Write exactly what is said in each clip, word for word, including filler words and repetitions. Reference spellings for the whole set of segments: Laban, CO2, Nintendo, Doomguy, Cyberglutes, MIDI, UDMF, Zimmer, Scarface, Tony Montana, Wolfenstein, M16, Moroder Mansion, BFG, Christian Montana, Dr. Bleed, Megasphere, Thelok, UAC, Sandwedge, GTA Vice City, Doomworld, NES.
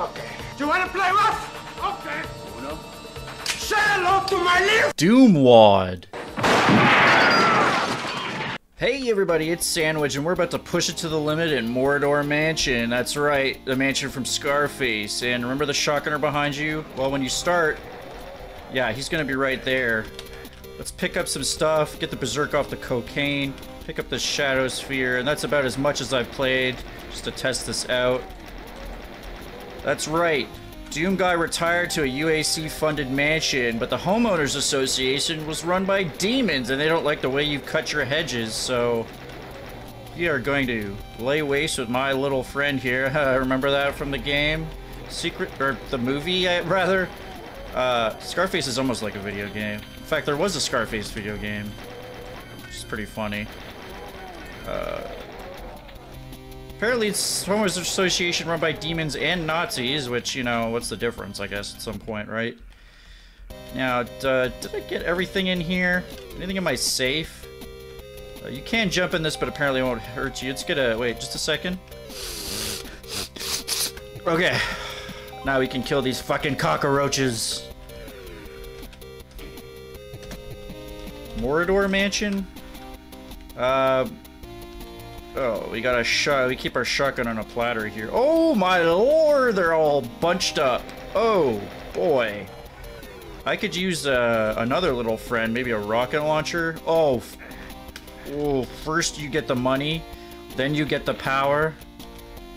Okay. Do you want to play rough? Okay. Uno. Say hello to my little Doomwad. Hey everybody, it's Sandwedge, and we're about to push it to the limit in Moroder Mansion. That's right, the mansion from Scarface. And remember the shotgunner behind you? Well, when you start, yeah, he's gonna be right there. Let's pick up some stuff, get the berserk off the cocaine, pick up the shadow sphere, and that's about as much as I've played, just to test this out. That's right, Doomguy retired to a U A C-funded mansion, but the Homeowners Association was run by demons, and they don't like the way you cut your hedges, so you are going to lay waste with my little friend here. Remember that from the game? Secret, or the movie, rather? Uh, Scarface is almost like a video game. In fact, there was a Scarface video game, which is pretty funny. Uh... Apparently it's Homeowners Association run by demons and Nazis, which, you know, what's the difference, I guess, at some point, right? Now, uh, did I get everything in here? Anything in my safe? Uh, you can jump in this, but apparently it won't hurt you. It's gonna... wait, just a second. Okay. Now we can kill these fucking cockroaches. Moroder Mansion? Uh... Oh, we got a shot. We keep our shotgun on a platter here. Oh my lord, they're all bunched up. Oh boy, I could use uh, another little friend, maybe a rocket launcher. Oh, f oh, first you get the money, then you get the power,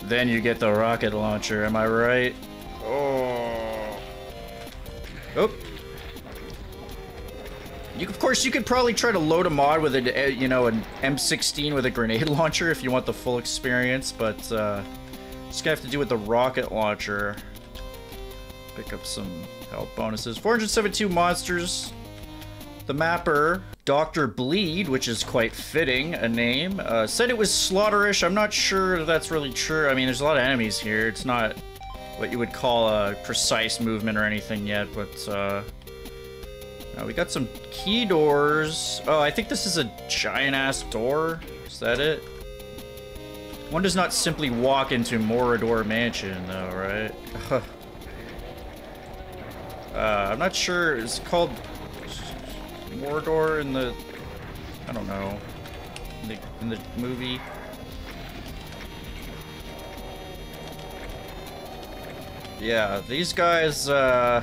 then you get the rocket launcher. Am I right? Oh, oh. You, of course, you could probably try to load a mod with a, you know, an M sixteen with a grenade launcher if you want the full experience, but uh, just gonna have to do with the rocket launcher. Pick up some health bonuses. four hundred seventy-two monsters. The mapper, Doctor Bleed, which is quite fitting a name, uh, said it was slaughterish. I'm not sure if that's really true. I mean, there's a lot of enemies here. It's not what you would call a precise movement or anything yet, but. Uh, Uh, we got some key doors. Oh, I think this is a giant-ass door. Is that it? One does not simply walk into Moroder Mansion, though, right? uh, I'm not sure. Is it called Moroder in the... I don't know. In the, in the movie? Yeah, these guys, uh...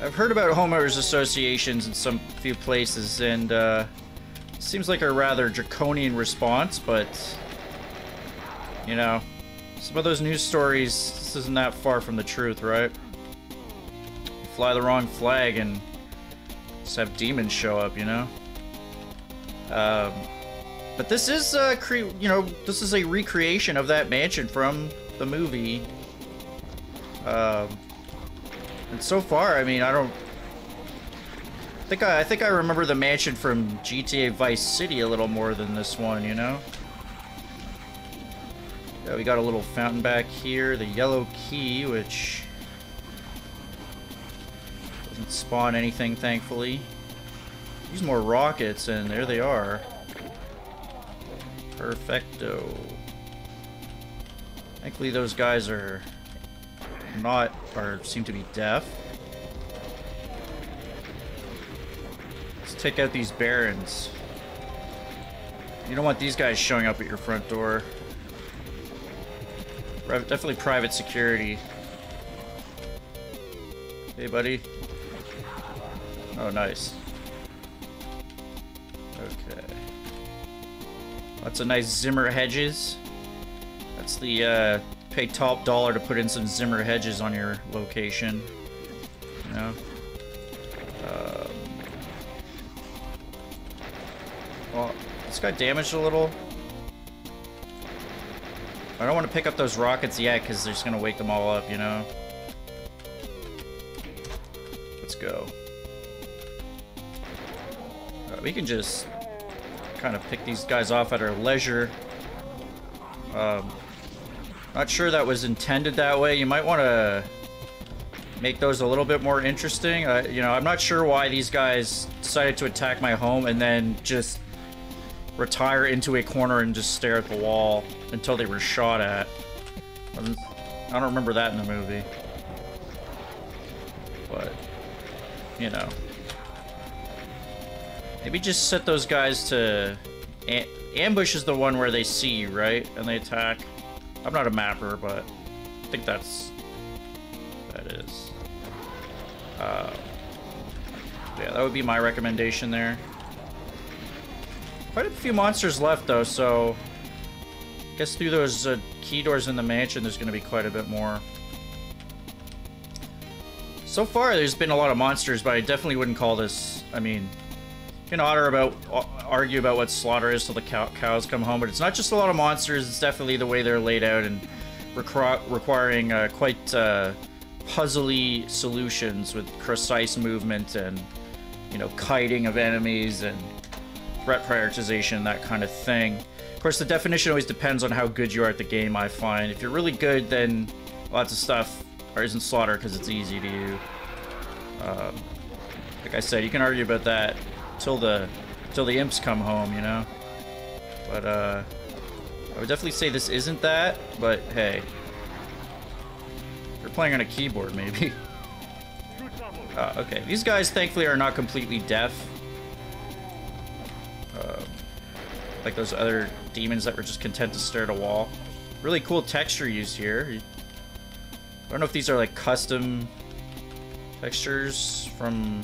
I've heard about homeowners associations in some few places, and uh, it seems like a rather draconian response, but, you know, some of those news stories, this isn't that far from the truth, right? You fly the wrong flag and just have demons show up, you know? Um, but this is, uh, cre you know, this is a recreation of that mansion from the movie. Um... And so far, I mean, I don't I think I, I think I remember the mansion from G T A Vice City a little more than this one, you know? Yeah, we got a little fountain back here, the yellow key, which doesn't spawn anything, thankfully. Use more rockets, and there they are. Perfecto. Thankfully, those guys are not, or seem to be deaf. Let's take out these barons. You don't want these guys showing up at your front door. Definitely private security. Hey, buddy. Oh, nice. Okay. Lots of nice Zimmer hedges. That's the, uh... pay top dollar to put in some Zimmer hedges on your location, you know? Um, well, this got damaged a little. I don't want to pick up those rockets yet because they're just going to wake them all up, you know? Let's go. Uh, we can just kind of pick these guys off at our leisure. Um... Not sure that was intended that way. You might want to make those a little bit more interesting. Uh, you know, I'm not sure why these guys decided to attack my home and then just retire into a corner and just stare at the wall until they were shot at. I don't remember that in the movie. But, you know. Maybe just set those guys to... Am ambush is the one where they see, right? And they attack. I'm not a mapper, but I think that's... That is. Uh, yeah, that would be my recommendation there. Quite a few monsters left, though, so... I guess through those uh, key doors in the mansion, there's going to be quite a bit more. So far, there's been a lot of monsters, but I definitely wouldn't call this... I mean... You can honor about, argue about what slaughter is till the cow cows come home, but it's not just a lot of monsters. It's definitely the way they're laid out and requ requiring uh, quite uh, puzzly solutions with precise movement and, you know, kiting of enemies and threat prioritization, that kind of thing. Of course, the definition always depends on how good you are at the game, I find. If you're really good, then lots of stuff isn't slaughter because it's easy to you. Um, like I said, you can argue about that till the till the imps come home, you know. But uh I would definitely say this isn't that, but hey. You're playing on a keyboard maybe. Uh, okay, these guys thankfully are not completely deaf. Uh, like those other demons that were just content to stare at a wall. Really cool texture used here. I don't know if these are like custom textures from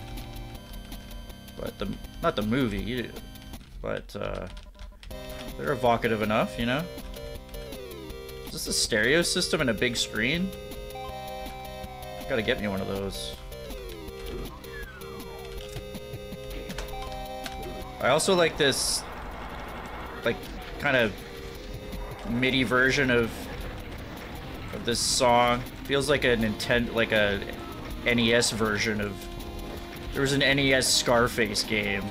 But the not the movie, but uh, they're evocative enough, you know. Is this a stereo system and a big screen? Gotta get me one of those. I also like this, like, kind of MIDI version of of this song. Feels like a Nintendo, like a N E S version of. There was an N E S Scarface game.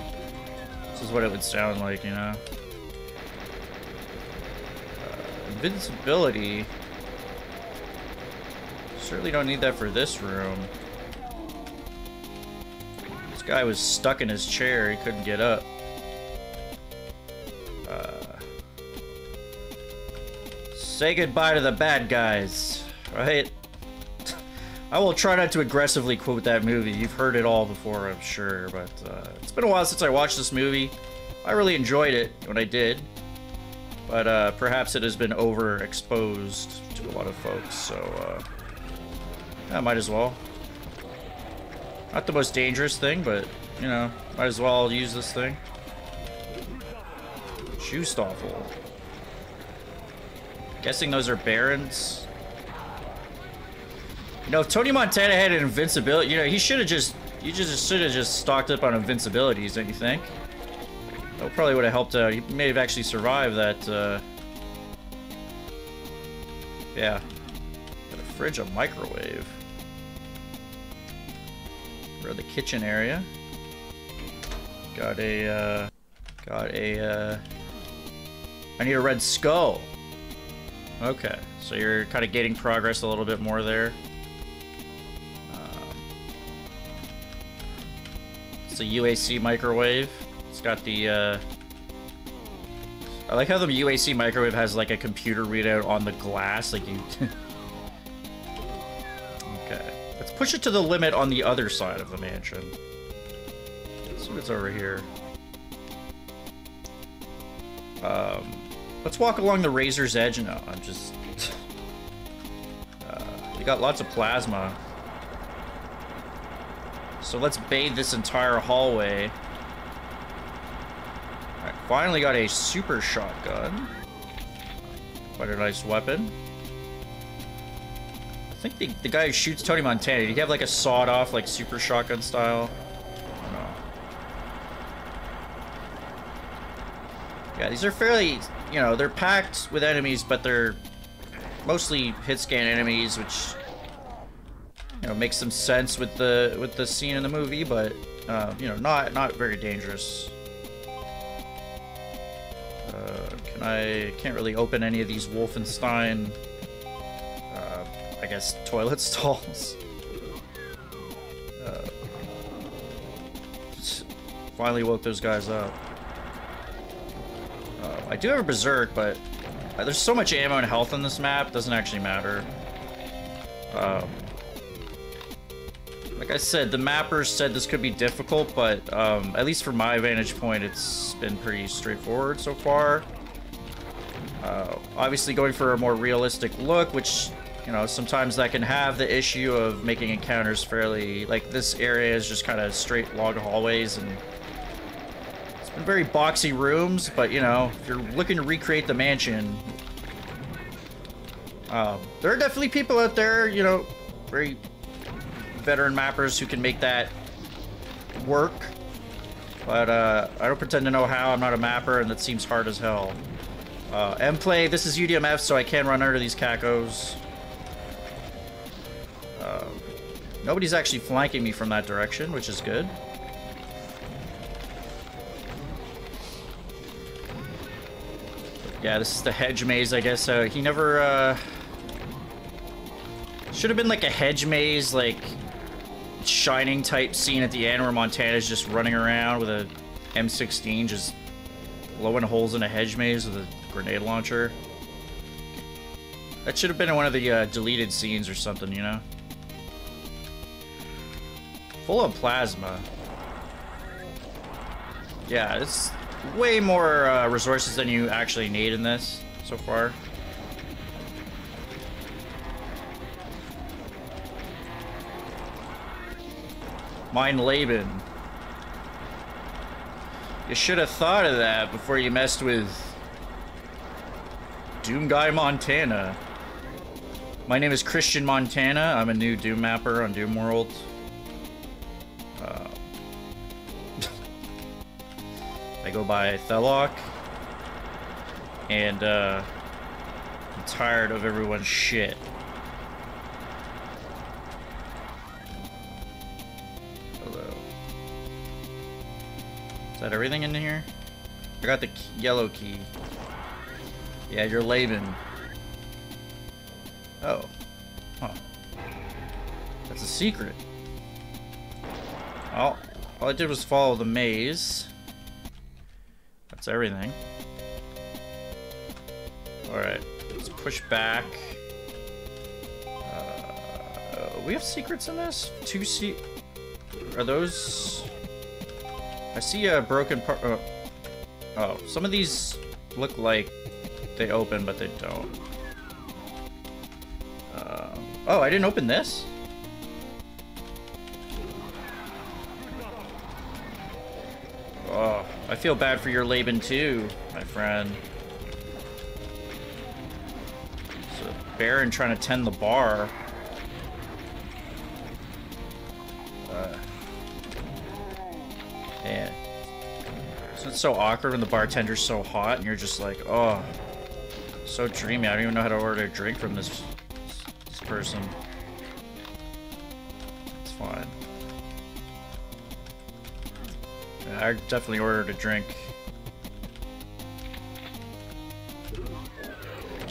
This is what it would sound like, you know? Uh, invincibility. Certainly don't need that for this room. This guy was stuck in his chair. He couldn't get up. Uh, say goodbye to the bad guys, right? I will try not to aggressively quote that movie. You've heard it all before, I'm sure, but uh, it's been a while since I watched this movie. I really enjoyed it when I did, but uh, perhaps it has been overexposed to a lot of folks, so uh, yeah, might as well. Not the most dangerous thing, but, you know, might as well use this thing. Shoestoffel. Guessing those are barons. You know, if Tony Montana had an invincibility, you know, he should have just, you just should have just stocked up on invincibilities, don't you think? That probably would have helped out. He may have actually survived that, uh... yeah. Got a fridge, a microwave. We're in the kitchen area. Got a, uh... Got a, uh... I need a red skull. Okay, so you're kind of gating progress a little bit more there. It's a U A C microwave. It's got the, uh... I like how the U A C microwave has, like, a computer readout on the glass. Like, you... Okay. Let's push it to the limit on the other side of the mansion. Let's see what's over here. Um... Let's walk along the razor's edge. No, I'm just... uh, we got lots of plasma. So let's bathe this entire hallway. I finally got a super shotgun. Quite a nice weapon. I think the, the guy who shoots Tony Montana, did he have like a sawed-off, like super shotgun style? I don't know. Yeah, these are fairly, you know, they're packed with enemies, but they're mostly hit-scan enemies, which... You know, makes some sense with the with the scene in the movie, but uh, you know, not not very dangerous. Uh, can I can't really open any of these Wolfenstein, uh, I guess, toilet stalls. Uh, finally woke those guys up. Uh, I do have a berserk, but uh, there's so much ammo and health in this map, it doesn't actually matter. Uh, like I said, the mappers said this could be difficult, but um, at least from my vantage point, it's been pretty straightforward so far. Uh, obviously going for a more realistic look, which, you know, sometimes that can have the issue of making encounters fairly, like this area is just kind of straight log hallways and it's been very boxy rooms, but you know, if you're looking to recreate the mansion, um, there are definitely people out there, you know, very veteran mappers who can make that work, but uh, I don't pretend to know how, I'm not a mapper and that seems hard as hell. Uh, M-Play, this is U D M F, so I can run under these cacos. Uh, nobody's actually flanking me from that direction, which is good. Yeah, this is the hedge maze, I guess. Uh, he never, uh... should have been like a hedge maze, like, Shining type scene at the end where Montana's just running around with a M sixteen, just blowing holes in a hedge maze with a grenade launcher. That should have been in one of the uh, deleted scenes or something, you know? Full of plasma. Yeah, it's way more uh, resources than you actually need in this so far. Mein Leben. You should have thought of that before you messed with Doomguy Montana. My name is Christian Montana. I'm a new Doom mapper on Doomworld. Uh, I go by Thelok. And uh, I'm tired of everyone's shit. Hello. Is that everything in here? I got the yellow key. Yeah, you're Laban. Oh. Huh. That's a secret. All, all I did was follow the maze. That's everything. Alright. Let's push back. Uh, we have secrets in this? Two se- Are those... I see a broken part... Oh. Oh, some of these look like... they open, but they don't. Uh, oh, I didn't open this? Oh, I feel bad for your Laban too, my friend. There's a Baron trying to tend the bar. Uh, yeah. So it's so awkward when the bartender's so hot and you're just like, oh... so dreamy. I don't even know how to order a drink from this this person. It's fine. Yeah, I definitely ordered a drink.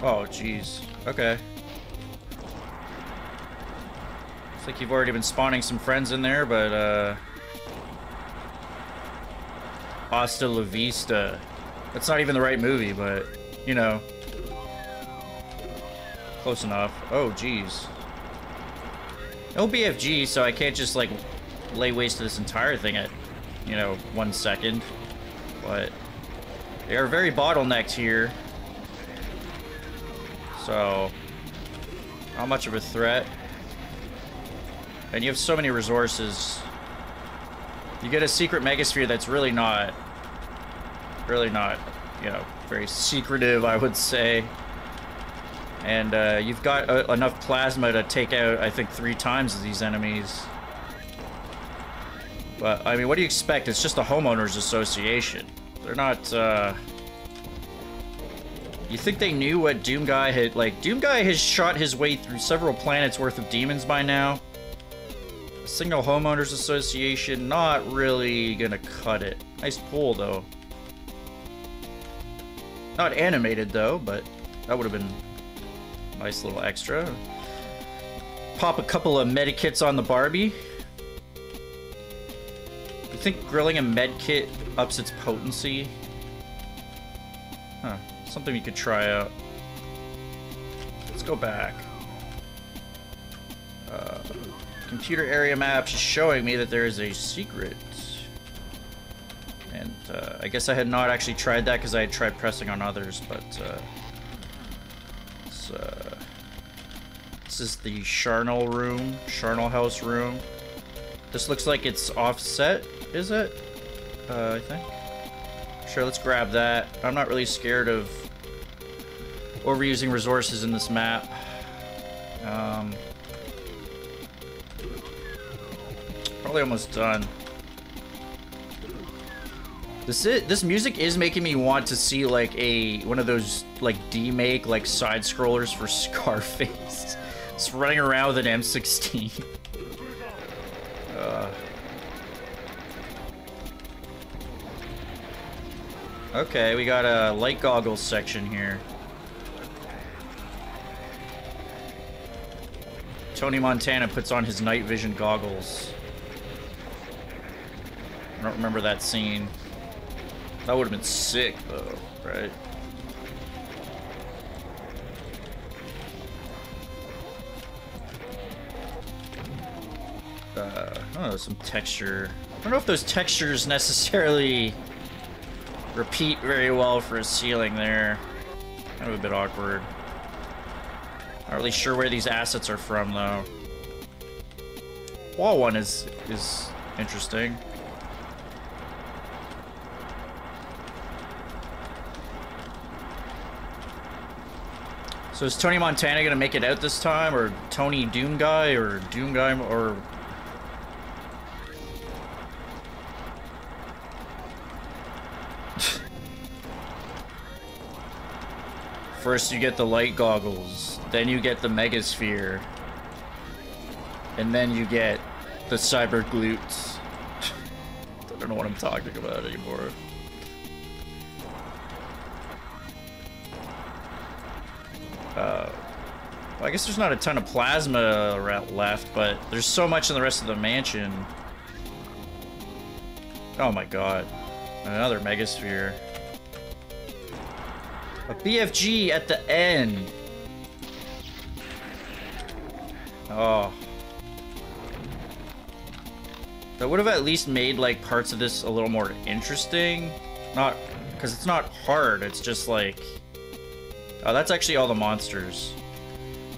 Oh, jeez. Okay. Looks like you've already been spawning some friends in there, but uh... hasta la vista. That's not even the right movie, but you know. Close enough. Oh, jeez. No B F G, so I can't just, like, lay waste to this entire thing at, you know, one second. But they are very bottlenecked here. So, not much of a threat. And you have so many resources. You get a secret Megasphere that's really not, really not, you know, very secretive, I would say. And uh, you've got uh, enough plasma to take out, I think, three times these enemies. But, I mean, what do you expect? It's just a homeowners association. They're not, uh... you think they knew what Doomguy had... Like, Doomguy has shot his way through several planets worth of demons by now. A single homeowners association, not really gonna cut it. Nice pull, though. Not animated, though, but that would have been... nice little extra. Pop a couple of medkits on the Barbie. You think grilling a medkit ups its potency? Huh. Something you could try out. Let's go back. computer area maps is showing me that there is a secret. And uh, I guess I had not actually tried that because I had tried pressing on others, but uh, it's, uh, this is the Charnel room, Charnel house room. This looks like it's offset, is it? Uh, I think. Sure, let's grab that. I'm not really scared of overusing resources in this map. Um, probably almost done. This is, this music is making me want to see like a one of those like D-make like side scrollers for Scarface. It's running around with an M sixteen. uh. Okay, we got a light goggles section here. Tony Montana puts on his night vision goggles. I don't remember that scene. That would have been sick, though, right? Uh, oh, some texture. I don't know if those textures necessarily repeat very well for a ceiling there. Kind of a bit awkward. Not really sure where these assets are from, though. Wall one is is interesting. So is Tony Montana gonna make it out this time, or Tony Doomguy, or Doomguy, or first you get the light goggles, then you get the Megasphere, and then you get the Cyberglutes. I don't know what I'm talking about anymore. Uh, well, I guess there's not a ton of plasma left, but there's so much in the rest of the mansion. Oh my god. Another Megasphere. A B F G at the end. Oh. That would have at least made like parts of this a little more interesting. Not because it's not hard, it's just like, oh, that's actually all the monsters.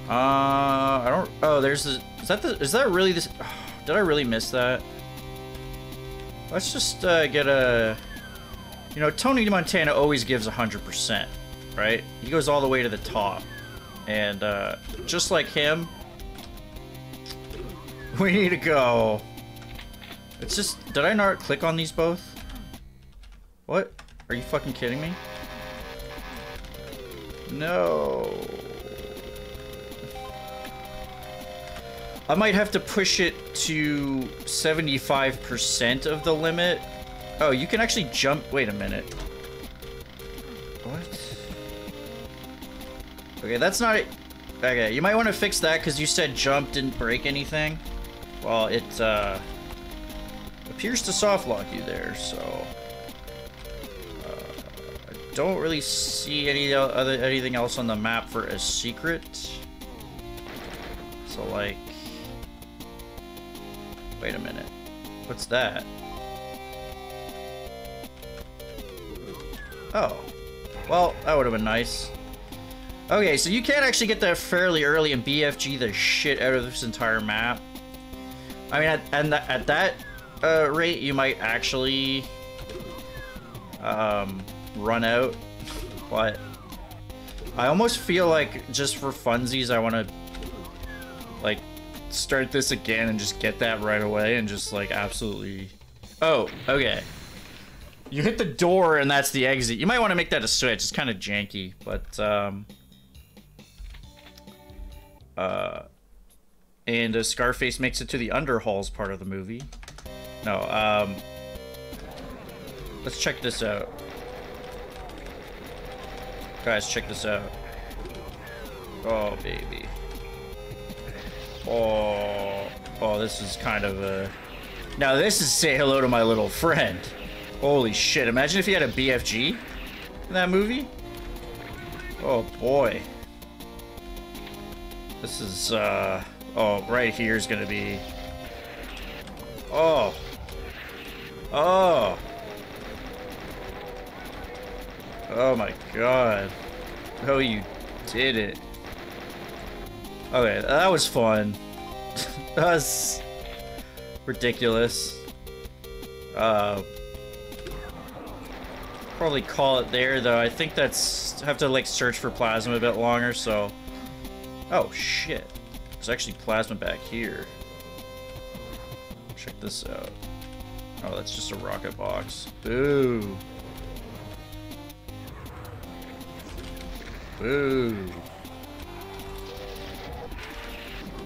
Uh, I don't, oh, there's the, is that the, is that really this, oh, did I really miss that? Let's just uh, get a, you know, Tony Montana always gives one hundred percent. Right? He goes all the way to the top. And uh, just like him, we need to go. It's just, did I not click on these both? What? Are you fucking kidding me? No. I might have to push it to seventy-five percent of the limit. Oh, you can actually jump. Wait a minute. What? Okay, that's not it. Okay, you might want to fix that because you said jump didn't break anything. Well, it uh, appears to soft lock you there, so uh, I don't really see any other anything else on the map for a secret. So like, wait a minute, what's that? Oh, well, that would have been nice. Okay, so you can actually get there fairly early and B F G the shit out of this entire map. I mean, at, and th at that uh, rate, you might actually um, run out. But I almost feel like, just for funsies, I want to like start this again and just get that right away and just like absolutely. Oh, okay. You hit the door and that's the exit. You might want to make that a switch. It's kind of janky, but um. Uh, and uh, Scarface makes it to the underhalls part of the movie. No, um, let's check this out. Guys, check this out. Oh, baby. Oh, oh, this is kind of a... Now this is say hello to my little friend. Holy shit, imagine if you had a B F G in that movie. Oh boy. This is, uh, oh, right here is gonna be Oh. Oh. Oh my god. Oh, you did it. Okay, that was fun. That was ridiculous. Uh, probably call it there, though. I think that's... I have to, like, search for plasma a bit longer, so... Oh, shit. There's actually plasma back here. Check this out. Oh, that's just a rocket box. Boo. Boo.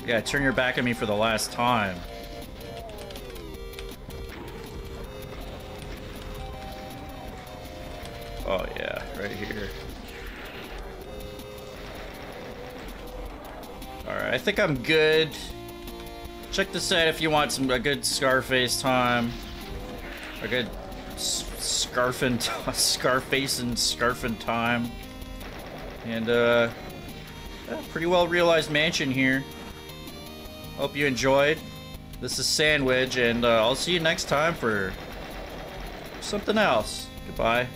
Yeah, turn your back at me for the last time. Oh, yeah, right here. Alright, I think I'm good. Check this out if you want some a good Scarface time. A good scarfing, Scarface and scarfing time. And, uh, yeah, pretty well realized mansion here. Hope you enjoyed. This is Sandwedge, and uh, I'll see you next time for something else. Goodbye.